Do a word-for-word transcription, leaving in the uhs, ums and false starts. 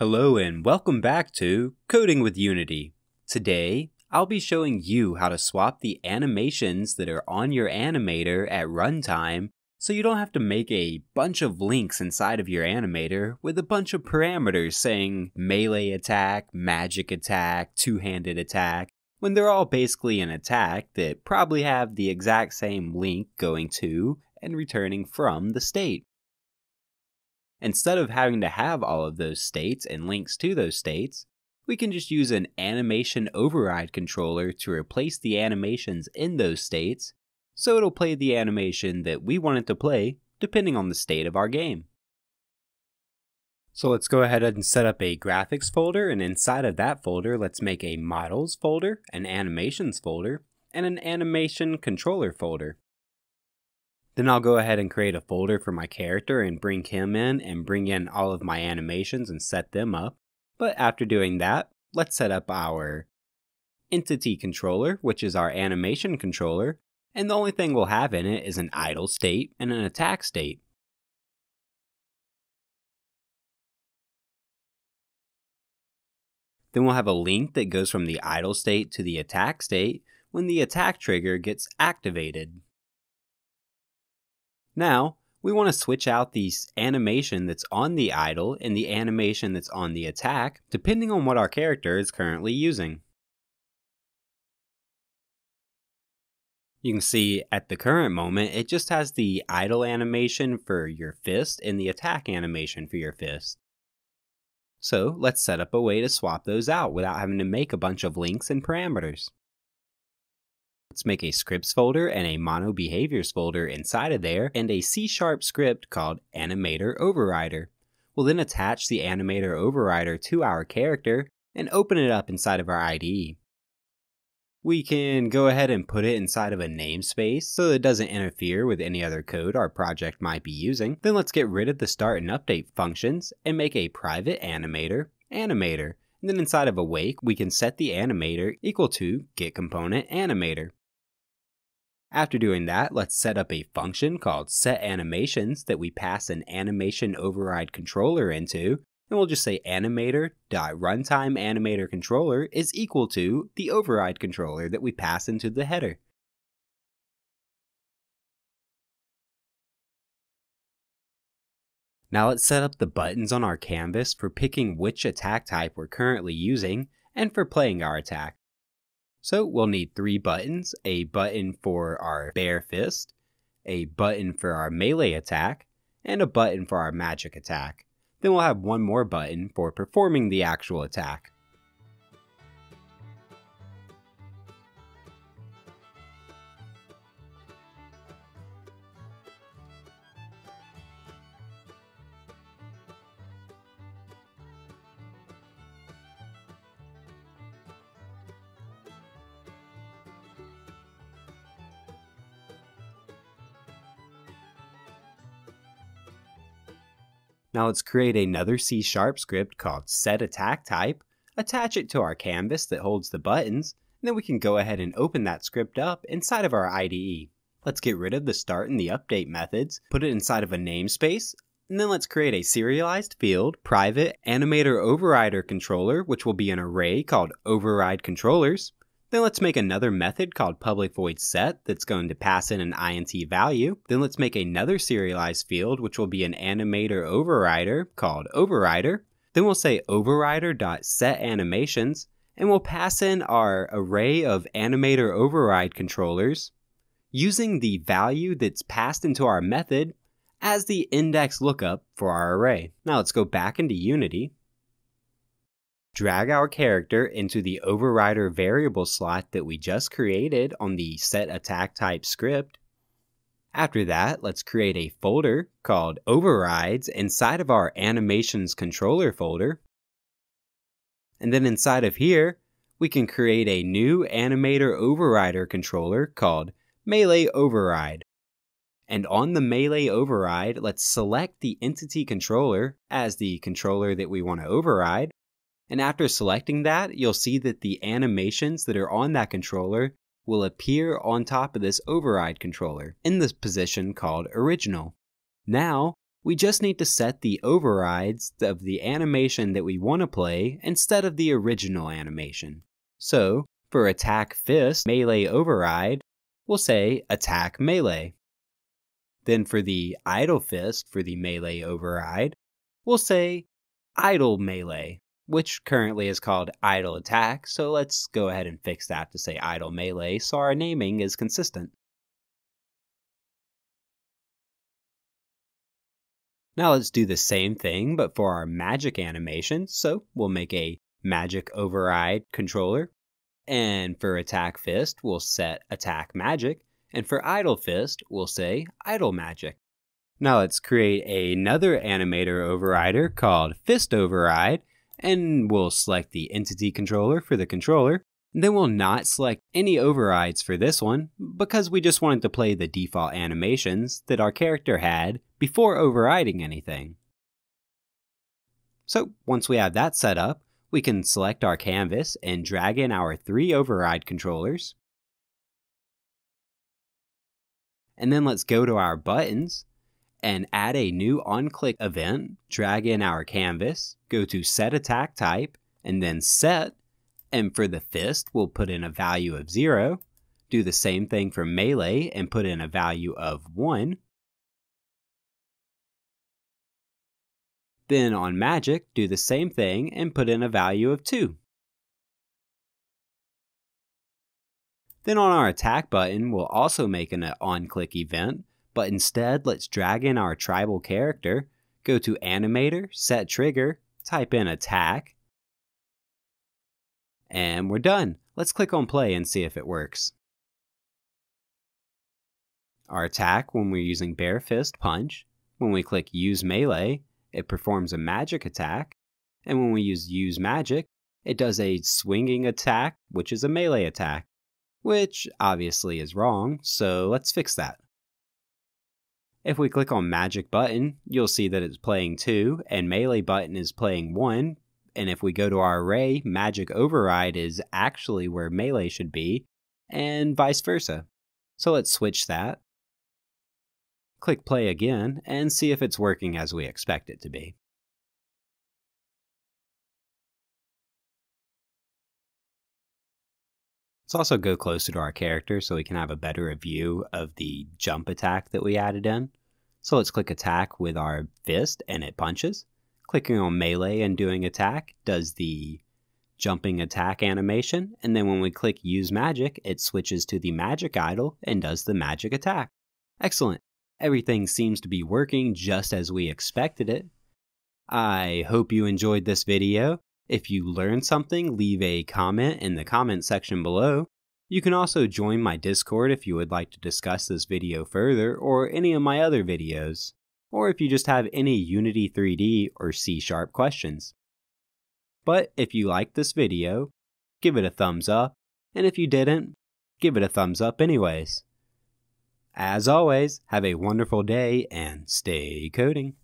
Hello and welcome back to Coding with Unity. Today, I'll be showing you how to swap the animations that are on your animator at runtime so you don't have to make a bunch of links inside of your animator with a bunch of parameters saying melee attack, magic attack, two-handed attack, when they're all basically an attack that probably have the exact same link going to and returning from the state. Instead of having to have all of those states and links to those states, we can just use an animation override controller to replace the animations in those states, so it'll play the animation that we want it to play depending on the state of our game. So let's go ahead and set up a graphics folder, and inside of that folder let's make a models folder, an animations folder, and an animation controller folder. Then I'll go ahead and create a folder for my character and bring him in and bring in all of my animations and set them up. But after doing that, let's set up our entity controller, which is our animation controller, and the only thing we'll have in it is an idle state and an attack state. Then we'll have a link that goes from the idle state to the attack state when the attack trigger gets activated. Now, we want to switch out the animation that's on the idle and the animation that's on the attack, depending on what our character is currently using. You can see at the current moment, it just has the idle animation for your fist and the attack animation for your fist. So let's set up a way to swap those out without having to make a bunch of links and parameters. Let's make a scripts folder and a mono behaviors folder inside of there, and a C sharp script called Animator Overrider. We'll then attach the Animator Overrider to our character and open it up inside of our I D E. We can go ahead and put it inside of a namespace so it doesn't interfere with any other code our project might be using. Then let's get rid of the start and update functions and make a private animator, animator. And then inside of awake, we can set the animator equal to getComponentAnimator. After doing that, let's set up a function called setAnimations that we pass an animation override controller into, and we'll just say animator.runtimeAnimatorController is equal to the override controller that we pass into the header. Now let's set up the buttons on our canvas for picking which attack type we're currently using and for playing our attack. So we'll need three buttons, a button for our bare fist, a button for our melee attack, and a button for our magic attack. Then we'll have one more button for performing the actual attack. Now let's create another C sharp script called SetAttackType, attach it to our canvas that holds the buttons, and then we can go ahead and open that script up inside of our I D E. Let's get rid of the start and the update methods, put it inside of a namespace, and then let's create a serialized field, private animator overrider controller, which will be an array called override controllers. Then let's make another method called public void set that's going to pass in an int value. Then let's make another serialized field, which will be an animator overrider called overrider. Then we'll say overrider.setAnimations, and we'll pass in our array of animator override controllers using the value that's passed into our method as the index lookup for our array. Now let's go back into Unity. Drag our character into the overrider variable slot that we just created on the set attack type script. After that, let's create a folder called overrides inside of our animations controller folder. And then inside of here, we can create a new animator overrider controller called Melee Override. And on the Melee Override, let's select the entity controller as the controller that we want to override. And after selecting that, you'll see that the animations that are on that controller will appear on top of this override controller in this position called original. Now, We just need to set the overrides of the animation that we want to play instead of the original animation. So, for Attack Fist Melee Override, we'll say Attack Melee. Then for the Idle Fist for the Melee Override, we'll say Idle Melee, which currently is called Idle Attack, so let's go ahead and fix that to say Idle Melee so our naming is consistent. Now let's do the same thing but for our magic animation, so we'll make a Magic Override Controller, and for Attack Fist we'll set Attack Magic, and for Idle Fist we'll say Idle Magic. Now let's create another animator overrider called Fist Override, and we'll select the entity controller for the controller. Then we'll not select any overrides for this one because we just wanted to play the default animations that our character had before overriding anything. So once we have that set up, we can select our canvas and drag in our three override controllers. And then let's go to our buttons and add a new on-click event, drag in our canvas, go to Set Attack Type, and then Set, and for the fist we'll put in a value of zero, do the same thing for melee and put in a value of one. Then on magic, do the same thing and put in a value of two. Then on our attack button, we'll also make an on-click event, but instead let's drag in our tribal character, go to Animator, Set Trigger, type in Attack, and we're done. Let's click on play and see if it works. Our attack, when we're using bare fist, punch. When we click Use Melee, it performs a magic attack. And when we use Use Magic, it does a swinging attack, which is a melee attack, which obviously is wrong, so let's fix that. If we click on Magic button, you'll see that it's playing two, and Melee button is playing one, and if we go to our array, Magic Override is actually where Melee should be, and vice versa. So let's switch that. Click play again, and see if it's working as we expect it to be. Let's also go closer to our character so we can have a better view of the jump attack that we added in. So let's click attack with our fist and it punches. Clicking on melee and doing attack does the jumping attack animation, and then when we click use magic, it switches to the magic idol and does the magic attack. Excellent. Everything seems to be working just as we expected it. I hope you enjoyed this video. If you learned something, leave a comment in the comment section below. You can also join my Discord if you would like to discuss this video further or any of my other videos, or if you just have any Unity three D or C sharp questions. But if you liked this video, give it a thumbs up, and if you didn't, give it a thumbs up anyways. As always, have a wonderful day and stay coding.